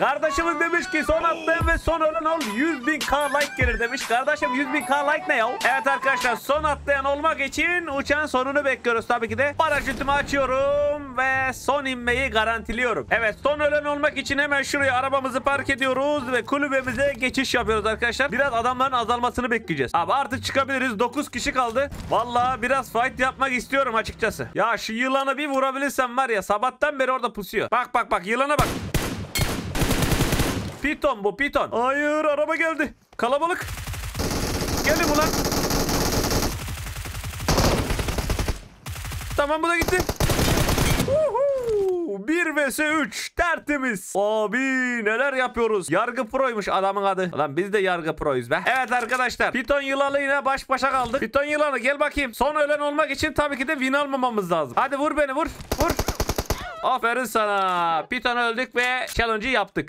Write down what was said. Kardeşimiz demiş ki son attığım ve son ölen ol 100.000k like gelir demiş. Kardeşim 100.000k like ne ya? Evet arkadaşlar, son atlayan olmak için uçağın sonunu bekliyoruz tabii ki de. Paraşütümü açıyorum ve son inmeyi garantiliyorum. Evet, son ölen olmak için hemen şuraya arabamızı park ediyoruz ve kulübemize geçiş yapıyoruz arkadaşlar. Biraz adamların azalmasını bekleyeceğiz. Abi artık çıkabiliriz, 9 kişi kaldı. Vallahi biraz fight yapmak istiyorum açıkçası. Ya şu yılanı bir vurabilirsem var ya, sabahtan beri orada pusuyor. Bak bak bak, yılana bak. Piton bu, piton. Hayır, araba geldi. Kalabalık. Gelin ulan. Tamam, bu da gitti. 1 vs 3 tertemiz. Abi neler yapıyoruz. Yargı proymuş adamın adı. Ulan biz de yargı proyuz be. Evet arkadaşlar, piton yılanıyla baş başa kaldık. Piton yılanı gel bakayım. Son ölen olmak için tabii ki de win almamamız lazım. Hadi vur beni, vur. Aferin sana. Piton öldük ve challenge'ı yaptık.